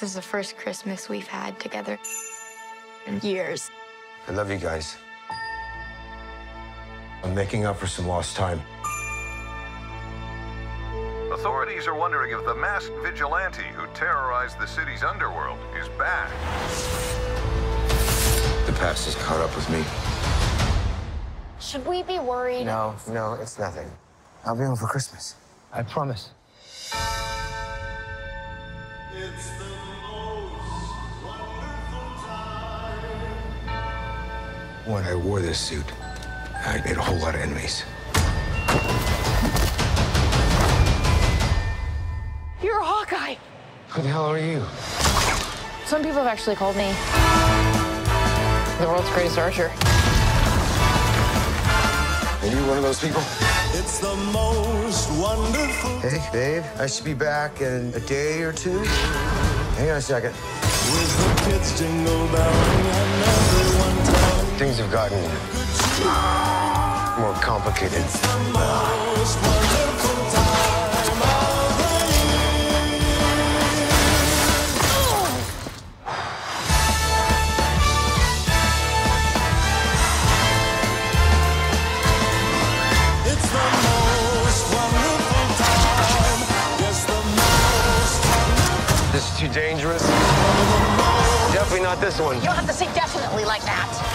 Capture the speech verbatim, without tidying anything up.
This is the first Christmas we've had together in years. I love you guys. I'm making up for some lost time. Authorities are wondering if the masked vigilante who terrorized the city's underworld is back. The past has caught up with me. Should we be worried? No, no, it's nothing. I'll be home for Christmas. I promise. It's the most wonderful time. When I wore this suit, I made a whole lot of enemies. You're Hawkeye. Who the hell are you? Some people have actually called me the world's greatest archer. Are you one of those people? It's the most wonderful. Hey, babe, I should be back in a day or two. Hang on a second. With the kids jingle belling another one time. Things have gotten more complicated. It's the most wonderful time of the This is too dangerous. Definitely not this one. You don't have to say definitely like that.